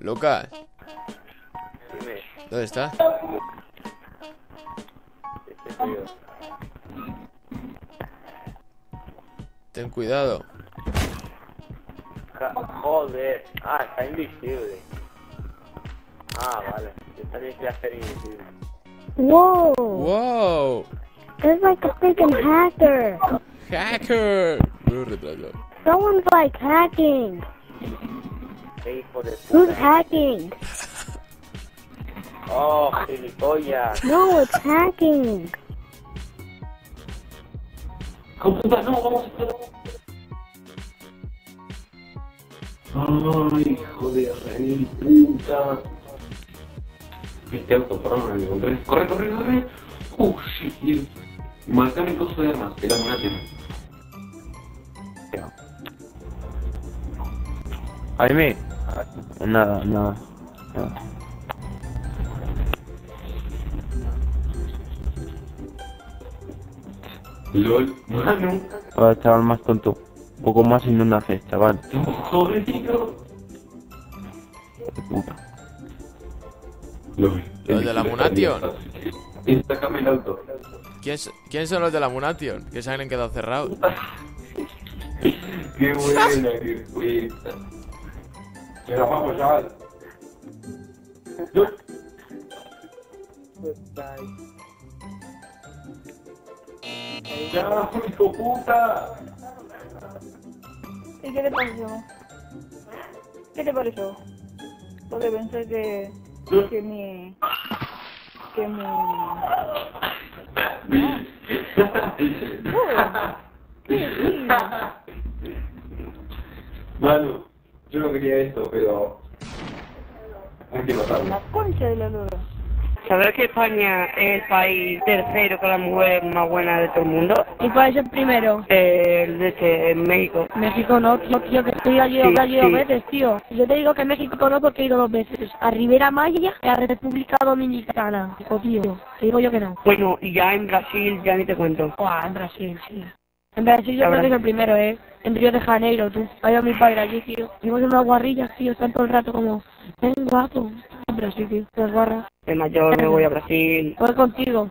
Lucas. Dime. ¿Dónde está? Ten cuidado. Joder. Ah, está invisible. Ah, vale. Yo también quiero hacer invisible. Wow. Wow. It's like a freaking hacker. Hacker. Someone's like hacking. Who's hacking? Oh, gilipollas. No, it's hacking. Ay, hijo de rey, puta. Este auto, perdón, me lo encontré. Corre, corre, corre. Shit. Marcame el costo de armas, que la mía tiene. Jaime. Nada, nada. LOL, mano. Para el chaval más tonto. Un poco más en una fiesta, vale. Joder, tío. Puta. Los de la Munation. Sácame el auto. ¿Quién son los de la Munation? Que se han quedado cerrados. Qué buena, qué fiesta. Pero vamos, chaval. ¡Ya, hijo puta! ¿Y qué te pareció? ¿Qué te pareció? Porque pensé que mi... ¡Qué Manu, yo no quería esto, pero... hay que matarlo. La concha de la lora. ¿Sabes que España es el país tercero con la mujer más buena de todo el mundo? ¿Y cuál es el primero? México. México no, tío, que estoy allí dos veces, tío. Yo te digo que México no porque he ido dos veces. A Rivera Maya y a República Dominicana. O tío, te digo yo que no. Bueno, y ya en Brasil ya ni te cuento. En Brasil, sí. En Brasil yo creo que es el primero, en Río de Janeiro, tú. Ahí va mi padre allí, tío. Vimos unas guarrillas, tío, están todo el rato como... ven, guapo. En Brasil, tío, las guarras. De mayor me voy a Brasil. Voy contigo.